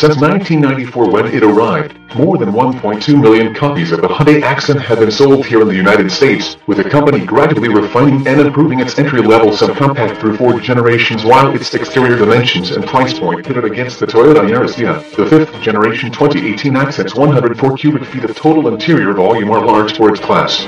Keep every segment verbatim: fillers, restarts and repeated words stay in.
Since nineteen ninety-four when it arrived, more than one point two million copies of the Hyundai Accent have been sold here in the United States, with the company gradually refining and improving its entry-level subcompact through four generations while its exterior dimensions and price point pitted against the Toyota Yaris, the fifth generation twenty eighteen Accent's one hundred four cubic feet of total interior volume are large for its class.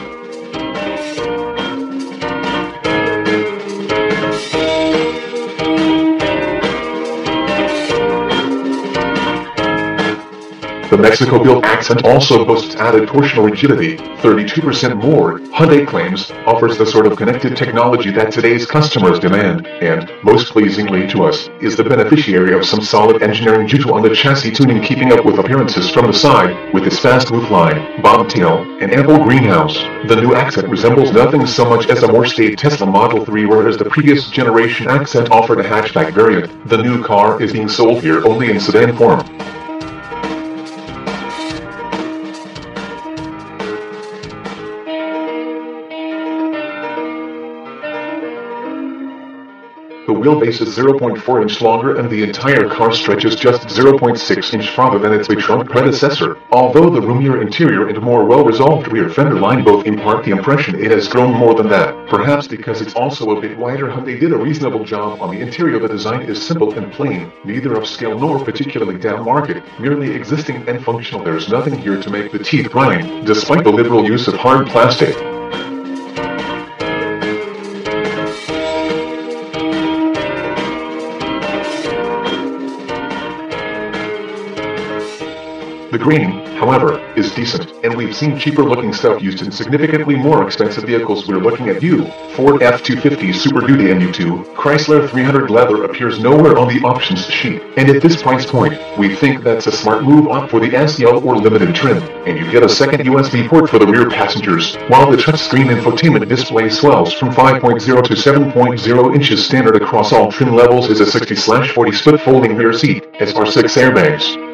The Mexico-built Accent also boasts added torsional rigidity, thirty-two percent more, Hyundai claims, offers the sort of connected technology that today's customers demand, and, most pleasingly to us, is the beneficiary of some solid engineering due to on the chassis tuning keeping up with appearances from the side, with its fast roofline, bobtail, and ample greenhouse. The new Accent resembles nothing so much as a more staid Tesla Model three, whereas the previous generation Accent offered a hatchback variant. The new car is being sold here only in sedan form. The wheelbase is zero point four inch longer and the entire car stretches just zero point six inch farther than its betrothed predecessor, although the roomier interior and more well-resolved rear fender line both impart the impression it has grown more than that. Perhaps because it's also a bit wider, Hyundai did a reasonable job on the interior. The design is simple and plain, neither upscale nor particularly downmarket, merely existing and functional. There's nothing here to make the teeth grind, despite the liberal use of hard plastic. The green, however, is decent, and we've seen cheaper-looking stuff used in significantly more expensive vehicles. We're looking at U, Ford F two fifty Super Duty and U two, Chrysler three hundred. Leather appears nowhere on the options sheet, and at this price point, we think that's a smart move up for the S L or limited trim, and you get a second U S B port for the rear passengers, while the touchscreen infotainment display swells from five point zero to seven point zero inches. Standard across all trim levels is a sixty forty split folding rear seat, as are six airbags.